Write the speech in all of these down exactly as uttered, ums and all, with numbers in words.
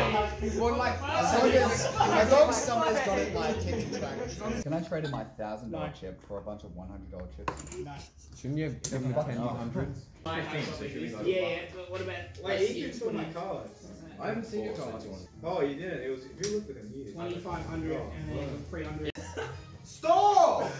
One like my dog somebody's got it like taking back. Can I trade in my thousand dollar chip for a bunch of one hundred dollar chips? No. Shouldn't you have given fucking hundreds? Yeah, but what about? Wait, you can my cards. I haven't seen your cards. Oh, you didn't. It was if you looked at them, you twenty five hundred and three hundred. Stop!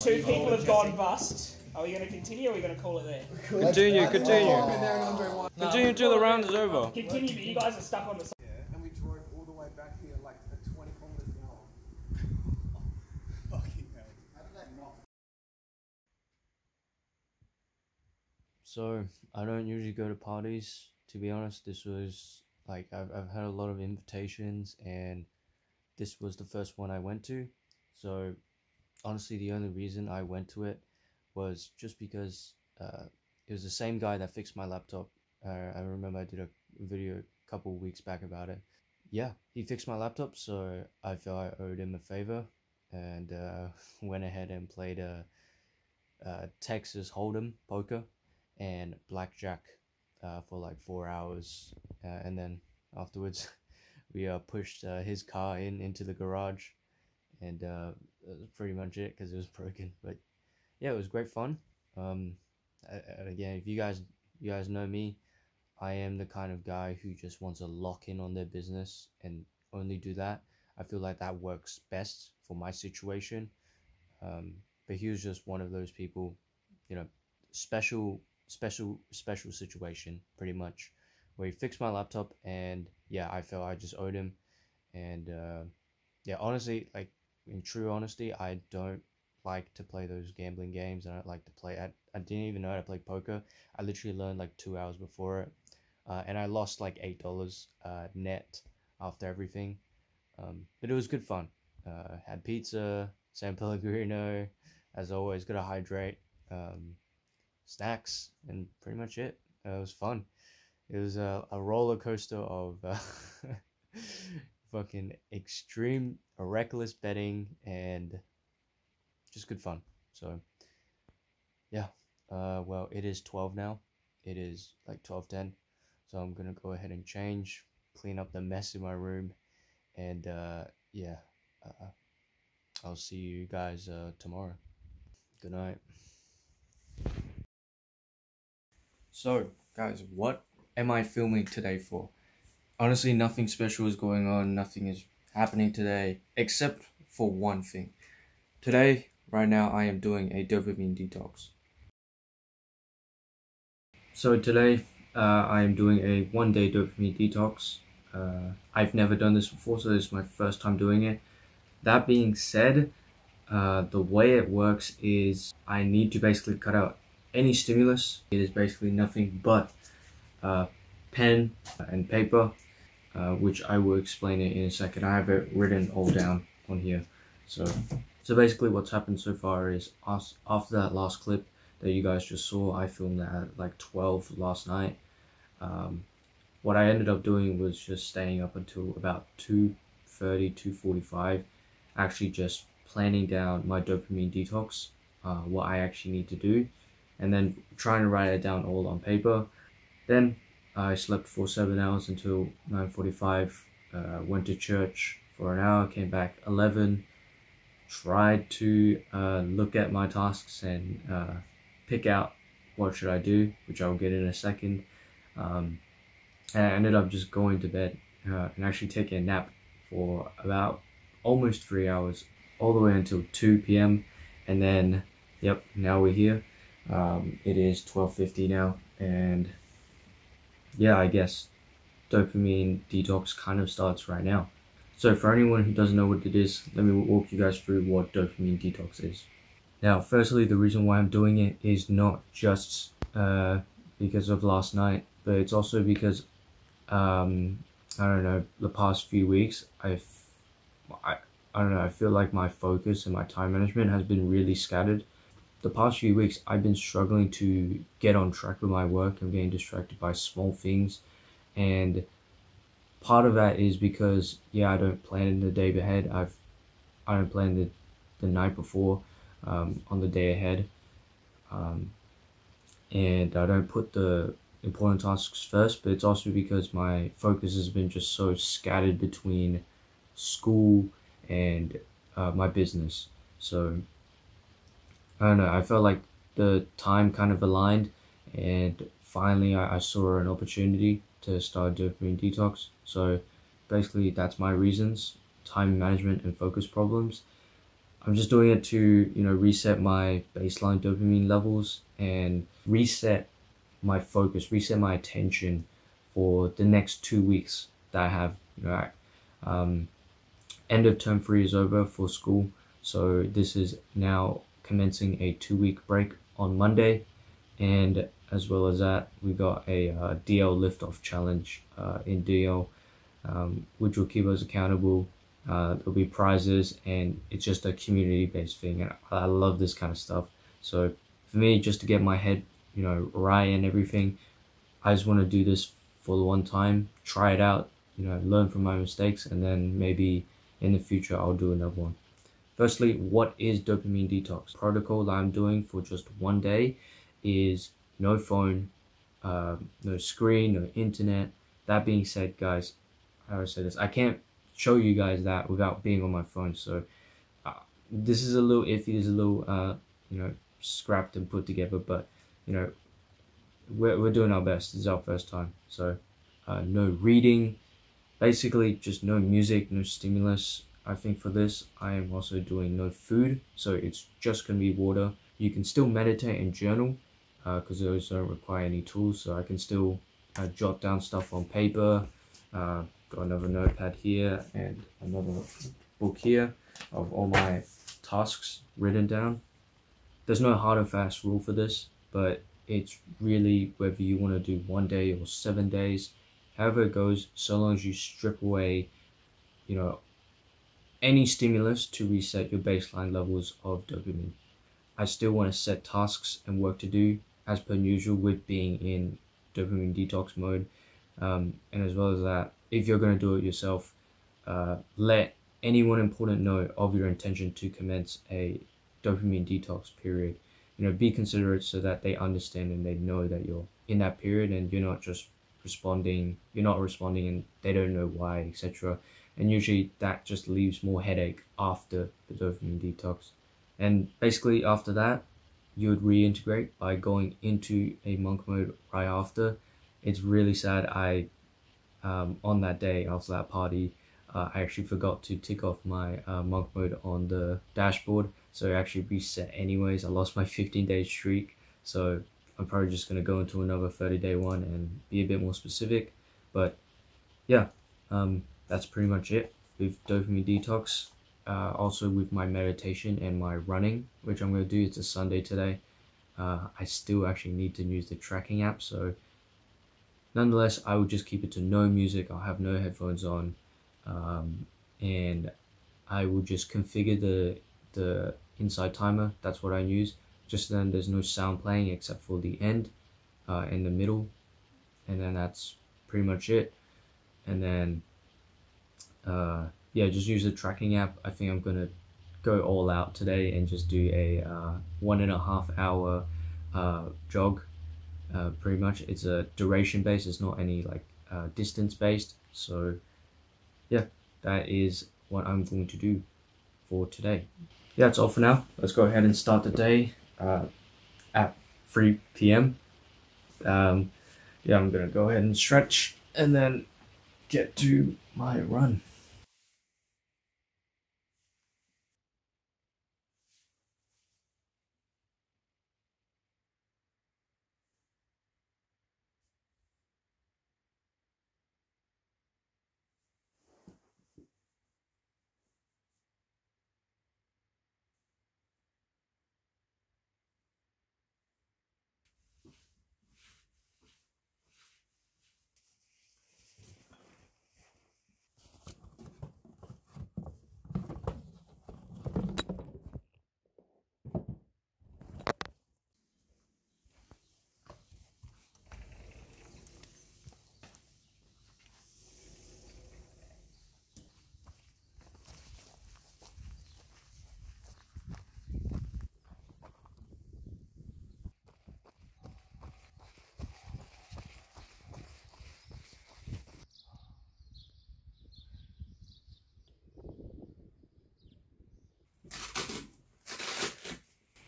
Two people have gone bust. Are we going to continue or are we going to call it there? Continue, continue. Oh. No, continue until the round is over. Continue, but you guys are stuck on the side. Yeah, and we drove all the way back here like at twenty kilometers an hour. Oh, fucking hell. How did that not? So, I don't usually go to parties. To be honest, this was like, I've, I've had a lot of invitations and this was the first one I went to. So, honestly, the only reason I went to it was just because uh, it was the same guy that fixed my laptop. Uh, I remember I did a video a couple of weeks back about it. Yeah, he fixed my laptop, so I felt I owed him a favor and uh, went ahead and played a, a Texas Hold'em poker and blackjack uh, for like four hours. Uh, and then afterwards, we uh, pushed uh, his car in into the garage, and uh, that was pretty much it because it was broken. But yeah, it was great fun. Um, and again, if you guys you guys know me, I am the kind of guy who just wants to lock in on their business and only do that. I feel like that works best for my situation. Um, but he was just one of those people, you know, special, special, special situation, pretty much, where he fixed my laptop and yeah, I felt I just owed him. And uh, yeah, honestly, like in true honesty, I don't like to play those gambling games. I don't like to play. I, I didn't even know how to play poker. I literally learned like two hours before it, uh, and I lost like eight dollars uh, net after everything. Um, but it was good fun. Uh, had pizza, San Pellegrino, as always. Gotta hydrate. Um, snacks and pretty much it. Uh, it was fun. It was a, a roller coaster of uh, fucking extreme reckless betting and just good fun. So yeah, uh well, it is twelve now. It is like twelve ten, so I'm gonna go ahead and change, clean up the mess in my room, and uh yeah, uh, I'll see you guys uh tomorrow. Good night. So guys, what am I filming today for? Honestly, nothing special is going on. Nothing is happening today except for one thing. Today, right now, I am doing a dopamine detox. So today, uh, I am doing a one-day dopamine detox. Uh, I've never done this before, so this is my first time doing it. That being said, uh, the way it works is I need to basically cut out any stimulus. It is basically nothing but uh, pen and paper, uh, which I will explain it in a second. I have it written all down on here. So. So basically what's happened so far is after that last clip that you guys just saw, I filmed that at like twelve last night. Um, what I ended up doing was just staying up until about two thirty, two forty-five, actually just planning down my dopamine detox, uh, what I actually need to do, and then trying to write it down all on paper. Then I slept for seven hours until nine forty-five, uh, went to church for an hour, came back eleven. Tried to uh, look at my tasks and uh, pick out what should I do, which I'll get in a second. Um, and I ended up just going to bed uh, and actually taking a nap for about almost three hours, all the way until two p m And then, yep, now we're here. Um, it is twelve fifty now, and yeah, I guess dopamine detox kind of starts right now. So for anyone who doesn't know what it is, let me walk you guys through what dopamine detox is. Now, firstly, the reason why I'm doing it is not just uh, because of last night, but it's also because, um, I don't know, the past few weeks, I've, I, I don't know, I feel like my focus and my time management has been really scattered. The past few weeks, I've been struggling to get on track with my work. I'm getting distracted by small things, and part of that is because, yeah, I don't plan the day ahead. I've, I don't plan the, the night before, um, on the day ahead. Um, and I don't put the important tasks first, but it's also because my focus has been just so scattered between school and uh, my business. So I don't know, I felt like the time kind of aligned, and finally I, I saw an opportunity to start dopamine detox. So basically that's my reasons: time management and focus problems. I'm just doing it to, you know, reset my baseline dopamine levels and reset my focus, reset my attention for the next two weeks that I have. You know, um, end of term three is over for school, so this is now commencing a two-week break on Monday, and as well as that, we got a uh, D L Liftoff Challenge uh, in D L, um, which will keep us accountable. Uh, there'll be prizes, and it's just a community-based thing, and I love this kind of stuff. So for me, just to get my head, you know, right and everything, I just want to do this for the one time, try it out, you know, learn from my mistakes, and then maybe in the future I'll do another one. Firstly, what is dopamine detox? Protocol that I'm doing for just one day is no phone, uh, no screen, no internet. That being said, guys, how do I say this? I can't show you guys that without being on my phone. So uh, this is a little iffy, this is a little, uh, you know, scrapped and put together, but you know, we're, we're doing our best. This is our first time. So uh, no reading, basically just no music, no stimulus. I think for this, I am also doing no food. So it's just gonna be water. You can still meditate and journal because uh, those don't require any tools. So I can still uh, jot down stuff on paper. Uh, got another notepad here and another book here of all my tasks written down. There's no hard and fast rule for this, but it's really whether you want to do one day or seven days, however it goes, so long as you strip away, you know, any stimulus to reset your baseline levels of dopamine. I still want to set tasks and work to do as per usual with being in dopamine detox mode. Um, and as well as that, if you're going to do it yourself, uh, let anyone important know of your intention to commence a dopamine detox period. You know, be considerate so that they understand and they know that you're in that period and you're not just responding, you're not responding and they don't know why, et cetera. And usually that just leaves more headache after the dopamine detox. And basically after that, you would reintegrate by going into a monk mode right after. It's really sad. I, um, on that day after that party, uh, I actually forgot to tick off my uh, monk mode on the dashboard. So it actually reset anyways. I lost my fifteen day streak. So I'm probably just going to go into another thirty day one and be a bit more specific. But yeah, um, that's pretty much it with dopamine detox. Uh, also with my meditation and my running, which I'm going to do. It's a Sunday today. Uh, I still actually need to use the tracking app. So nonetheless, I will just keep it to no music. I'll have no headphones on, um, and I will just configure the the inside timer. That's what I use. Just then, there's no sound playing except for the end uh, and the middle, and then that's pretty much it. And then, uh, yeah, just use the tracking app. I think I'm gonna go all out today and just do a uh, one and a half hour uh, jog. Uh, pretty much it's a duration based, it's not any like uh, distance based. So yeah, that is what I'm going to do for today. Yeah, that's all for now. Let's go ahead and start the day uh, at three p m um, yeah, I'm gonna go ahead and stretch and then get to my run.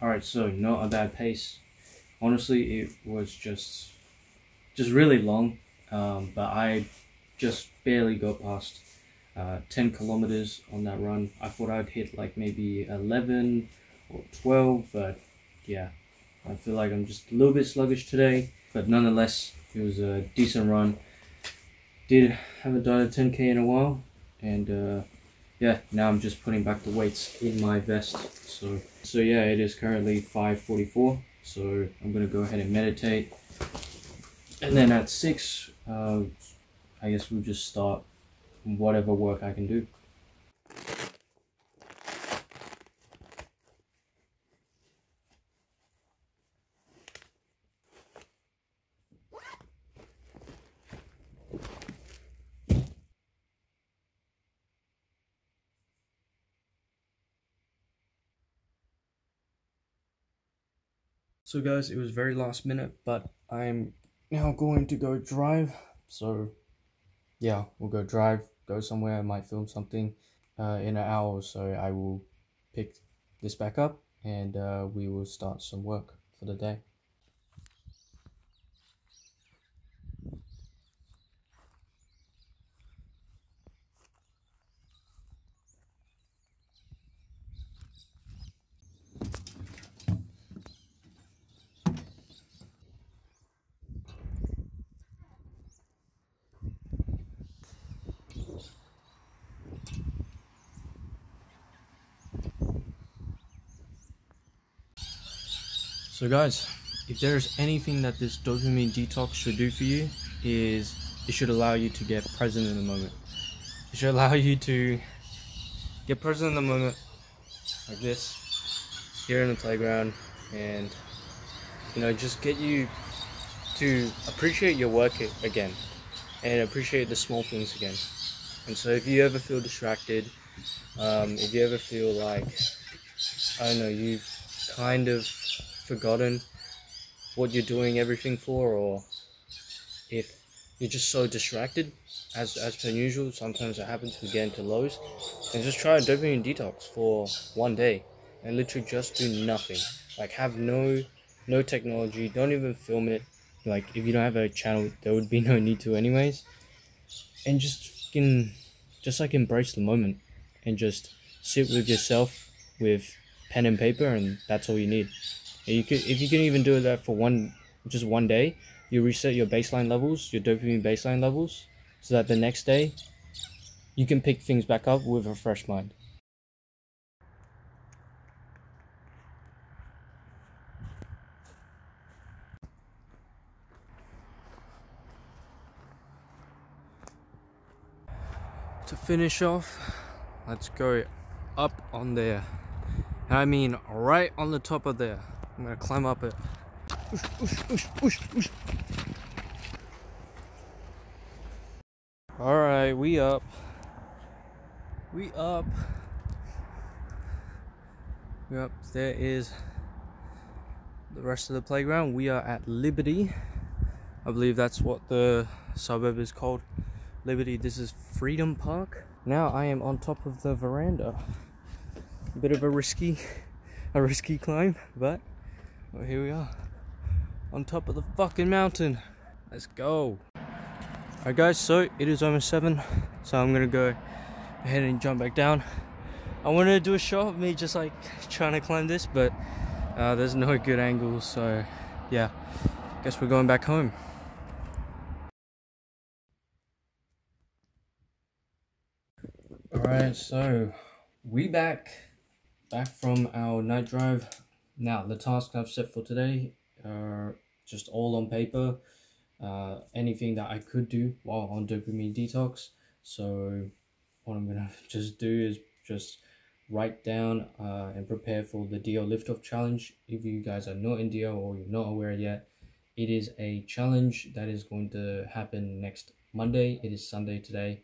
Alright, so not a bad pace. Honestly, it was just just really long, um, but I just barely got past uh, ten kilometers on that run. I thought I'd hit like maybe eleven or twelve, but yeah, I feel like I'm just a little bit sluggish today. But nonetheless, it was a decent run. Did haven't done a ten K in a while, and uh, yeah, now I'm just putting back the weights in my vest. So, so yeah, it is currently five forty-four. So I'm gonna go ahead and meditate, and then at six, uh, I guess we'll just start whatever work I can do. So guys, it was very last minute, but I'm now going to go drive. So yeah, we'll go drive, go somewhere. I might film something uh, in an hour or so. I will pick this back up and uh, we will start some work for the day. So guys, if there is anything that this dopamine detox should do for you, is it should allow you to get present in the moment. It should allow you to get present in the moment, like this, here in the playground, and you know, just get you to appreciate your work again, and appreciate the small things again. And so if you ever feel distracted, um, if you ever feel like, I don't know, you've kind of forgotten what you're doing everything for, or if you're just so distracted as, as per usual, sometimes it happens, we get into lows, and just try a dopamine detox for one day and literally just do nothing. Like, have no no technology, don't even film it. Like, if you don't have a channel, there would be no need to anyways. And just can just like embrace the moment and just sit with yourself with pen and paper, and that's all you need. You could, if you can even do that for one, just one day, you reset your baseline levels, your dopamine baseline levels, so that the next day you can pick things back up with a fresh mind. To finish off, let's go up on there. And I mean right on the top of there. I'm gonna climb up it. Oosh, oosh, oosh, oosh, oosh. All right, we up. We up. We up. There is the rest of the playground. We are at Liberty. I believe that's what the suburb is called. Liberty. This is Freedom Park. Now I am on top of the veranda. A bit of a risky, a risky climb, but. Well, here we are, on top of the fucking mountain. Let's go. Alright guys, so it is almost seven, so I'm gonna go ahead and jump back down. I wanted to do a shot of me just like trying to climb this, but uh, there's no good angle, so yeah, guess we're going back home. Alright, so we back, back from our night drive. Now, the tasks I've set for today are just all on paper, uh, anything that I could do while on dopamine detox. So what I'm going to just do is just write down uh, and prepare for the D L Liftoff Challenge. If you guys are not in D L or you're not aware yet, it is a challenge that is going to happen next Monday. It is Sunday today,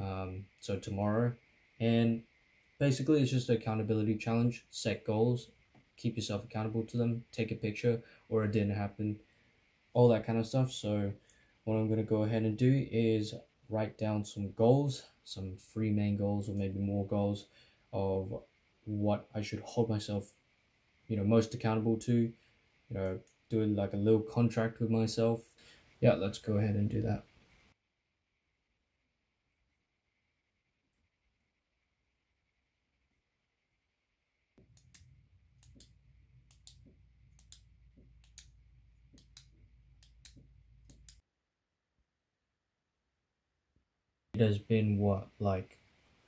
um, so tomorrow. And basically, it's just an accountability challenge, set goals. Keep yourself accountable to them, take a picture, or it didn't happen, all that kind of stuff. So what I'm going to go ahead and do is write down some goals, some three main goals or maybe more goals of what I should hold myself you know, most accountable to, you know, doing like a little contract with myself. Yeah, let's go ahead and do that. It has been what, like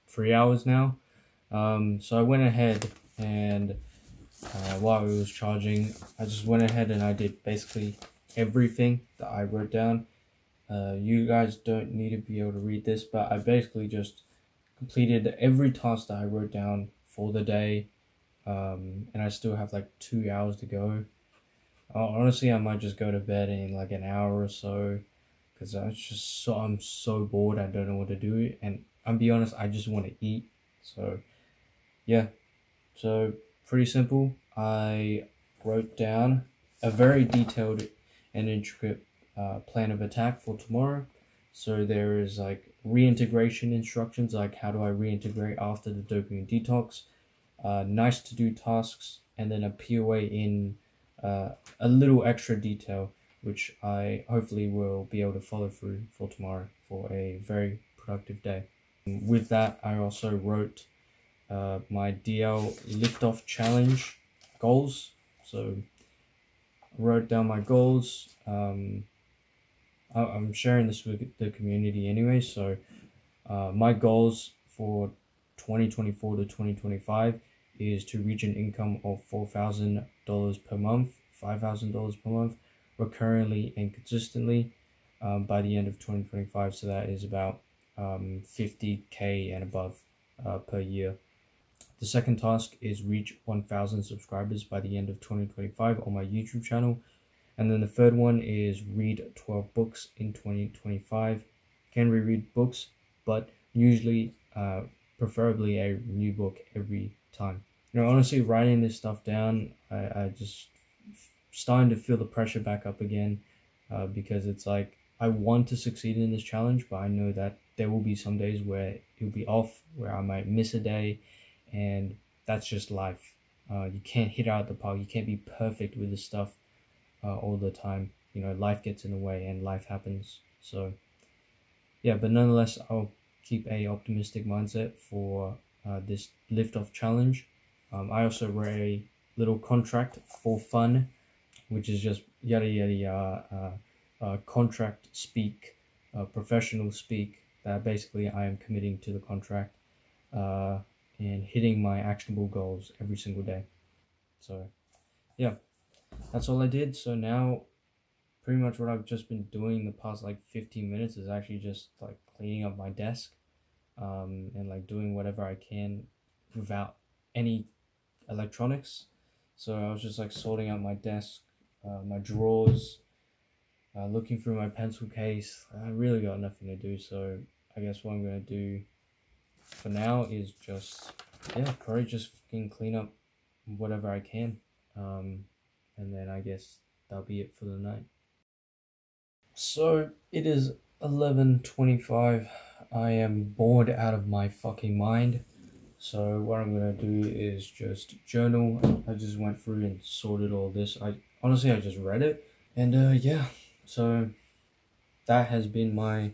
three hours now. Um, so I went ahead and uh, while it was charging, I just went ahead and I did basically everything that I wrote down. Uh, you guys don't need to be able to read this, but I basically just completed every task that I wrote down for the day. Um, and I still have like two hours to go. Uh, honestly, I might just go to bed in like an hour or so, because I was just so I'm so bored. I don't know what to do, and I'm be honest, I just want to eat. So yeah, so pretty simple. I wrote down a very detailed and intricate uh, plan of attack for tomorrow. So there is like reintegration instructions, like how do I reintegrate after the dopamine detox, uh, nice to do tasks, and then a P O A in uh, a little extra detail, which I hopefully will be able to follow through for tomorrow for a very productive day. With that, I also wrote uh, my D L Liftoff Challenge goals. So I wrote down my goals. Um, I I'm sharing this with the community anyway. So uh, my goals for twenty twenty-four to twenty twenty-five is to reach an income of four thousand dollars per month, five thousand dollars per month, recurrently and consistently um, by the end of twenty twenty-five. So that is about um, fifty K and above uh, per year. The second task is reach one thousand subscribers by the end of twenty twenty-five on my YouTube channel. And then the third one is read twelve books in twenty twenty-five. Can reread books, but usually uh, preferably a new book every time. You know, honestly, writing this stuff down, I, I just starting to feel the pressure back up again, uh, because it's like I want to succeed in this challenge, but I know that there will be some days where it'll be off, where I might miss a day, and that's just life. Uh, you can't hit out the park. You can't be perfect with this stuff uh, all the time. You know, life gets in the way and life happens. So yeah, but nonetheless, I'll keep a optimistic mindset for uh, this Liftoff Challenge. Um, I also wrote a little contract for fun, which is just yada yada yada uh, uh, contract speak, uh, professional speak, that basically I am committing to the contract uh, and hitting my actionable goals every single day. So yeah, that's all I did. So now pretty much what I've just been doing the past like fifteen minutes is actually just like cleaning up my desk um, and like doing whatever I can without any electronics. So I was just like sorting out my desk, Uh, my drawers, uh, looking through my pencil case. I really got nothing to do, so I guess what I'm gonna do for now is just, yeah, probably just fucking clean up whatever I can, um, and then I guess that'll be it for the night. So it is eleven twenty-five. I am bored out of my fucking mind. So what I'm gonna do is just journal. I just went through and sorted all this. I honestly, I just read it, and uh, yeah, so that has been my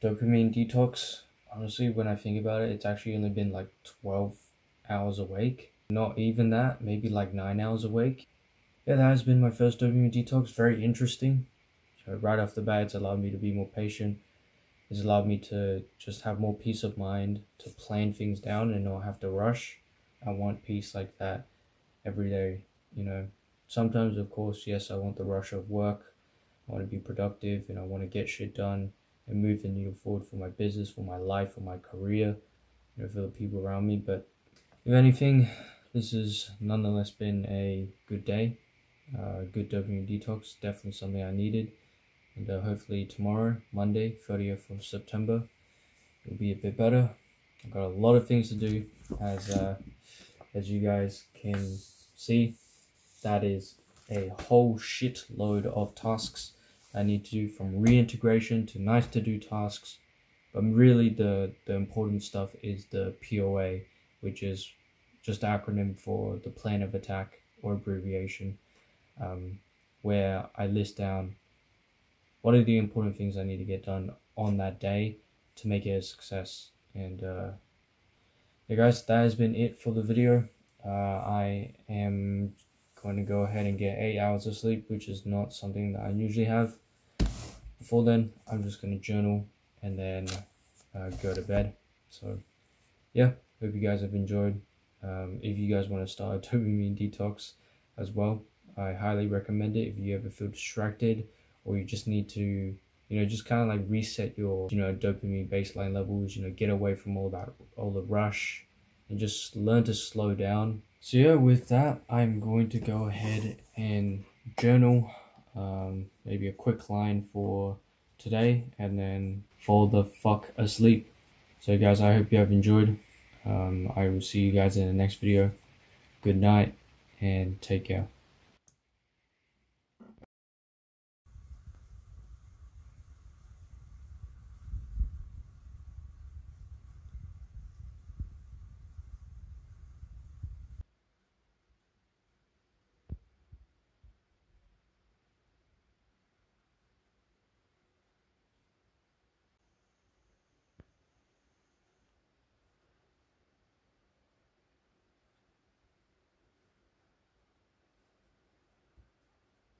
dopamine detox. Honestly, when I think about it, it's actually only been like twelve hours awake. Not even that, maybe like nine hours awake. Yeah, that has been my first dopamine detox. Very interesting. So right off the bat, it's allowed me to be more patient. It's allowed me to just have more peace of mind, to plan things down and not have to rush. I want peace like that every day, you know. Sometimes, of course, yes, I want the rush of work. I want to be productive and I want to get shit done and move the needle forward for my business, for my life, for my career, you know, for the people around me. But if anything, this has nonetheless been a good day, uh, good dopamine detox, definitely something I needed. And uh, hopefully tomorrow, Monday, thirtieth of September, it'll be a bit better. I've got a lot of things to do, as uh, as you guys can see. That is a whole shitload of tasks I need to do, from reintegration to nice to do tasks. But really the, the important stuff is the P O A, which is just an acronym for the plan of attack or abbreviation, um, where I list down what are the important things I need to get done on that day to make it a success. And uh, yeah, guys, that has been it for the video. Uh, I am going to go ahead and get eight hours of sleep, which is not something that I usually have. Before then, I'm just going to journal and then uh, go to bed. So yeah, hope you guys have enjoyed. Um, if you guys want to start a dopamine detox as well, I highly recommend it if you ever feel distracted or you just need to, you know, just kind of like reset your, you know, dopamine baseline levels, you know, get away from all that, all the rush, and just learn to slow down. So yeah, with that, I'm going to go ahead and journal, um, maybe a quick line for today, and then fall the fuck asleep. So guys, I hope you have enjoyed. Um, I will see you guys in the next video. Good night and take care.